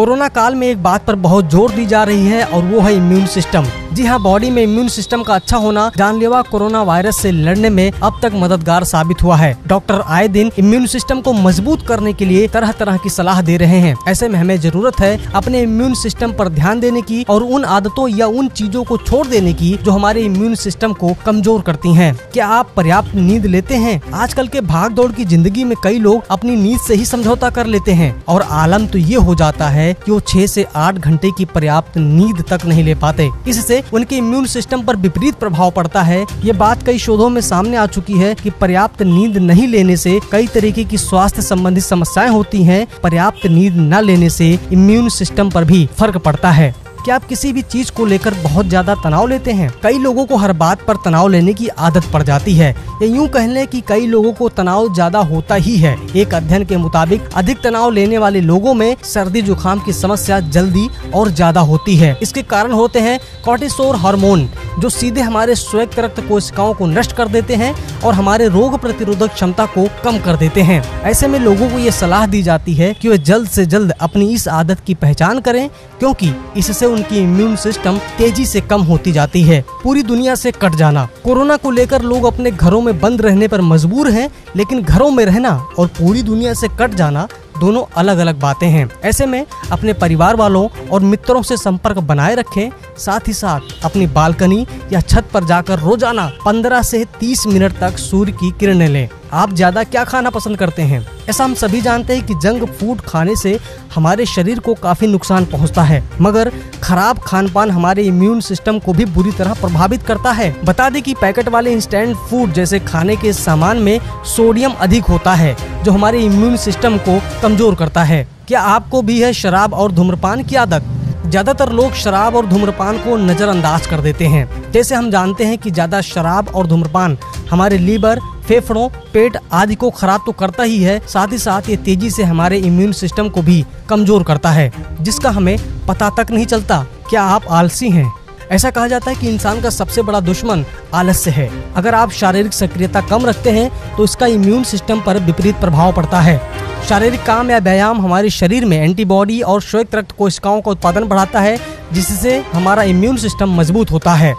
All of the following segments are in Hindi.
कोरोना काल में एक बात पर बहुत जोर दी जा रही है और वो है इम्यून सिस्टम। जी हाँ, बॉडी में इम्यून सिस्टम का अच्छा होना जानलेवा कोरोना वायरस से लड़ने में अब तक मददगार साबित हुआ है। डॉक्टर आए दिन इम्यून सिस्टम को मजबूत करने के लिए तरह तरह की सलाह दे रहे हैं। ऐसे में हमें जरूरत है अपने इम्यून सिस्टम पर ध्यान देने की और उन आदतों या उन चीजों को छोड़ देने की जो हमारे इम्यून सिस्टम को कमजोर करती है। क्या आप पर्याप्त नींद लेते हैं? आजकल के भाग दौड़ की जिंदगी में कई लोग अपनी नींद से ही समझौता कर लेते हैं और आलम तो ये हो जाता है कि वो 6 से 8 घंटे की पर्याप्त नींद तक नहीं ले पाते। इससे उनके इम्यून सिस्टम पर विपरीत प्रभाव पड़ता है। ये बात कई शोधों में सामने आ चुकी है कि पर्याप्त नींद नहीं लेने से कई तरीके की स्वास्थ्य संबंधी समस्याएं होती हैं। पर्याप्त नींद न लेने से इम्यून सिस्टम पर भी फर्क पड़ता है। क्या आप किसी भी चीज को लेकर बहुत ज्यादा तनाव लेते हैं? कई लोगों को हर बात पर तनाव लेने की आदत पड़ जाती है, या यूँ कह लें कि कई लोगों को तनाव ज्यादा होता ही है। एक अध्ययन के मुताबिक अधिक तनाव लेने वाले लोगों में सर्दी जुकाम की समस्या जल्दी और ज्यादा होती है। इसके कारण होते हैं कॉर्टिसोल हार्मोन, जो सीधे हमारे श्वेत रक्त कोशिकाओं को नष्ट कर देते हैं और हमारे रोग प्रतिरोधक क्षमता को कम कर देते हैं। ऐसे में लोगों को ये सलाह दी जाती है कि वे जल्द से जल्द अपनी इस आदत की पहचान करें, क्योंकि इससे उनकी इम्यून सिस्टम तेजी से कम होती जाती है। पूरी दुनिया से कट जाना। कोरोना को लेकर लोग अपने घरों में बंद रहने पर मजबूर हैं, लेकिन घरों में रहना और पूरी दुनिया से कट जाना दोनों अलग अलग बातें हैं। ऐसे में अपने परिवार वालों और मित्रों से संपर्क बनाए रखें। साथ ही साथ अपनी बालकनी या छत पर जाकर रोजाना 15 से 30 मिनट तक सूर्य की किरणें लें। आप ज्यादा क्या खाना पसंद करते हैं? ऐसा हम सभी जानते हैं कि जंक फूड खाने से हमारे शरीर को काफी नुकसान पहुंचता है, मगर खराब खानपान हमारे इम्यून सिस्टम को भी बुरी तरह प्रभावित करता है। बता दें कि पैकेट वाले इंस्टेंट फूड जैसे खाने के सामान में सोडियम अधिक होता है, जो हमारे इम्यून सिस्टम को कमजोर करता है। क्या आपको भी है शराब और धूम्रपान की आदत? ज्यादातर लोग शराब और धूम्रपान को नजरअंदाज कर देते हैं। जैसे हम जानते हैं कि ज्यादा शराब और धूम्रपान हमारे लीवर, फेफड़ों, पेट आदि को खराब तो करता ही है, साथ ही साथ ये तेजी से हमारे इम्यून सिस्टम को भी कमजोर करता है, जिसका हमें पता तक नहीं चलता। क्या आप आलसी हैं? ऐसा कहा जाता है कि इंसान का सबसे बड़ा दुश्मन आलस्य है। अगर आप शारीरिक सक्रियता कम रखते हैं तो इसका इम्यून सिस्टम पर विपरीत प्रभाव पड़ता है। शारीरिक काम या व्यायाम हमारे शरीर में एंटीबॉडी और श्वेत रक्त कोशिकाओं का उत्पादन बढ़ाता है, जिससे हमारा इम्यून सिस्टम मजबूत होता है।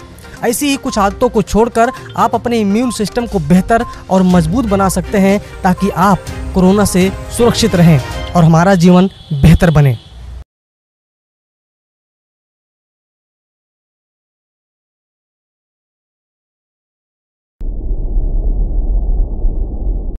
ऐसी ही कुछ आदतों को छोड़कर आप अपने इम्यून सिस्टम को बेहतर और मजबूत बना सकते हैं, ताकि आप कोरोना से सुरक्षित रहें और हमारा जीवन बेहतर बने।